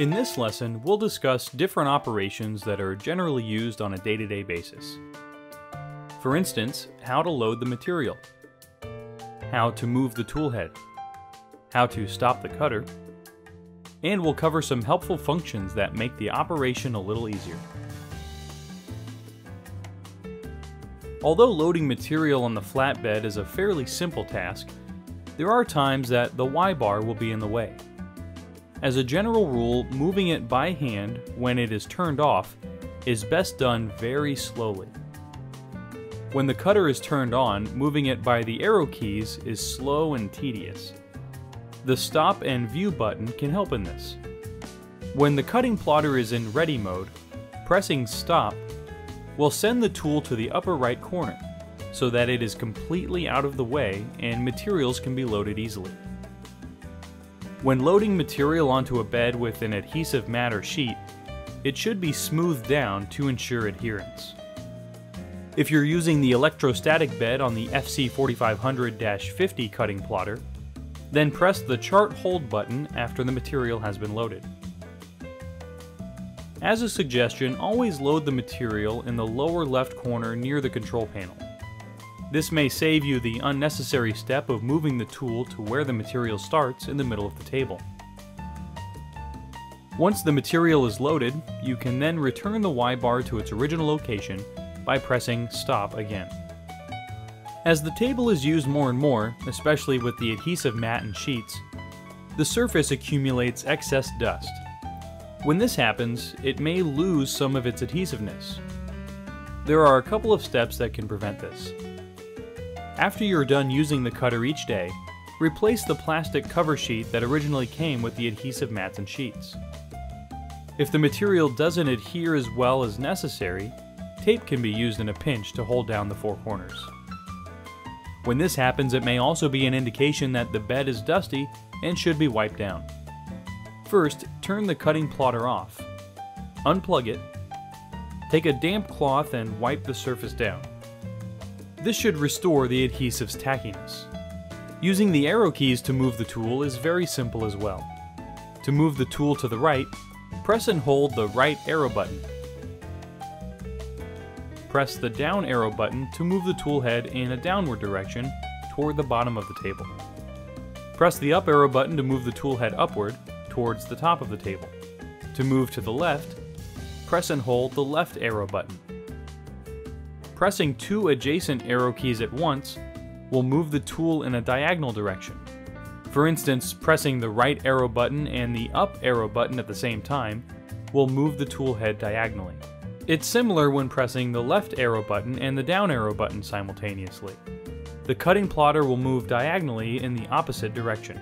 In this lesson, we'll discuss different operations that are generally used on a day-to-day basis. For instance, how to load the material, how to move the toolhead, how to stop the cutter, and we'll cover some helpful functions that make the operation a little easier. Although loading material on the flatbed is a fairly simple task, there are times that the Y bar will be in the way. As a general rule, moving it by hand when it is turned off is best done very slowly. When the cutter is turned on, moving it by the arrow keys is slow and tedious. The stop and view button can help in this. When the cutting plotter is in ready mode, pressing stop will send the tool to the upper right corner so that it is completely out of the way and materials can be loaded easily. When loading material onto a bed with an adhesive mat or sheet, it should be smoothed down to ensure adherence. If you're using the electrostatic bed on the FC 4500-50 cutting plotter, then press the chart hold button after the material has been loaded. As a suggestion, always load the material in the lower left corner near the control panel. This may save you the unnecessary step of moving the tool to where the material starts in the middle of the table. Once the material is loaded, you can then return the Y bar to its original location by pressing stop again. As the table is used more and more, especially with the adhesive mat and sheets, the surface accumulates excess dust. When this happens, it may lose some of its adhesiveness. There are a couple of steps that can prevent this. After you're done using the cutter each day, replace the plastic cover sheet that originally came with the adhesive mats and sheets. If the material doesn't adhere as well as necessary, tape can be used in a pinch to hold down the four corners. When this happens, it may also be an indication that the bed is dusty and should be wiped down. First, turn the cutting plotter off. Unplug it. Take a damp cloth and wipe the surface down. This should restore the adhesive's tackiness. Using the arrow keys to move the tool is very simple as well. To move the tool to the right, press and hold the right arrow button. Press the down arrow button to move the tool head in a downward direction toward the bottom of the table. Press the up arrow button to move the tool head upward towards the top of the table. To move to the left, press and hold the left arrow button. Pressing two adjacent arrow keys at once will move the tool in a diagonal direction. For instance, pressing the right arrow button and the up arrow button at the same time will move the tool head diagonally. It's similar when pressing the left arrow button and the down arrow button simultaneously. The cutting plotter will move diagonally in the opposite direction.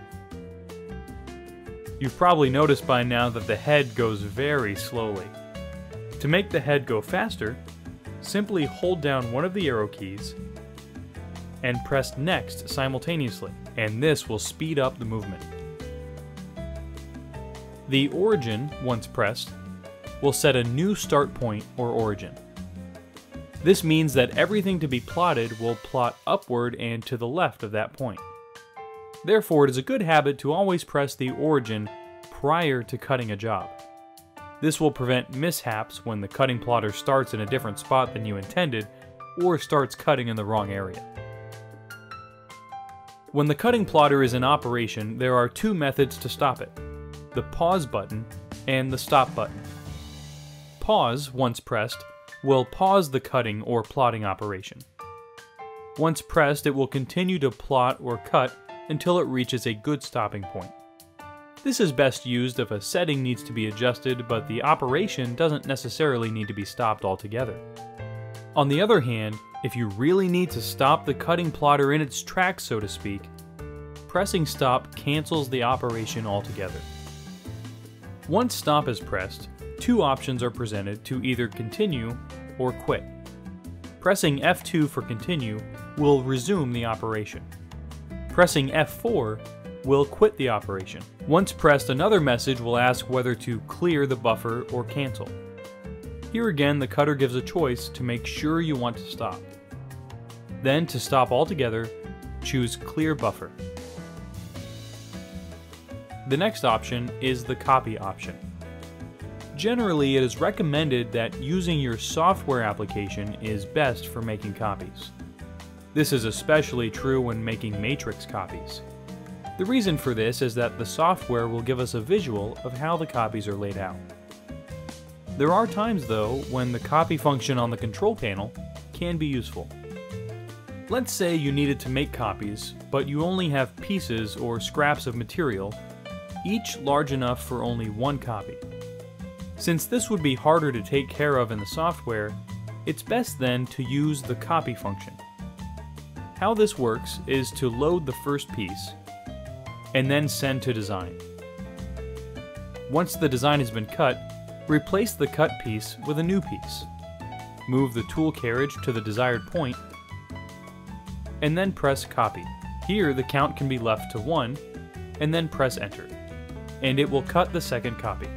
You've probably noticed by now that the head goes very slowly. To make the head go faster, simply hold down one of the arrow keys and press next simultaneously, and this will speed up the movement. The origin, once pressed, will set a new start point or origin. This means that everything to be plotted will plot upward and to the left of that point. Therefore, it is a good habit to always press the origin prior to cutting a job. This will prevent mishaps when the cutting plotter starts in a different spot than you intended, or starts cutting in the wrong area. When the cutting plotter is in operation, there are two methods to stop it: the pause button and the stop button. Pause, once pressed, will pause the cutting or plotting operation. Once pressed, it will continue to plot or cut until it reaches a good stopping point. This is best used if a setting needs to be adjusted, but the operation doesn't necessarily need to be stopped altogether. On the other hand, if you really need to stop the cutting plotter in its tracks, so to speak, pressing stop cancels the operation altogether. Once stop is pressed, two options are presented to either continue or quit. Pressing F2 for continue will resume the operation. Pressing F4 will quit the operation. Once pressed, another message will ask whether to clear the buffer or cancel. Here again, the cutter gives a choice to make sure you want to stop. Then, to stop altogether, choose Clear Buffer. The next option is the copy option. Generally, it is recommended that using your software application is best for making copies. This is especially true when making matrix copies. The reason for this is that the software will give us a visual of how the copies are laid out. There are times, though, when the copy function on the control panel can be useful. Let's say you needed to make copies, but you only have pieces or scraps of material, each large enough for only one copy. Since this would be harder to take care of in the software, it's best then to use the copy function. How this works is to load the first piece and then send to design. Once the design has been cut, replace the cut piece with a new piece. Move the tool carriage to the desired point, and then press copy. Here the count can be left to 1, and then press enter, and it will cut the second copy.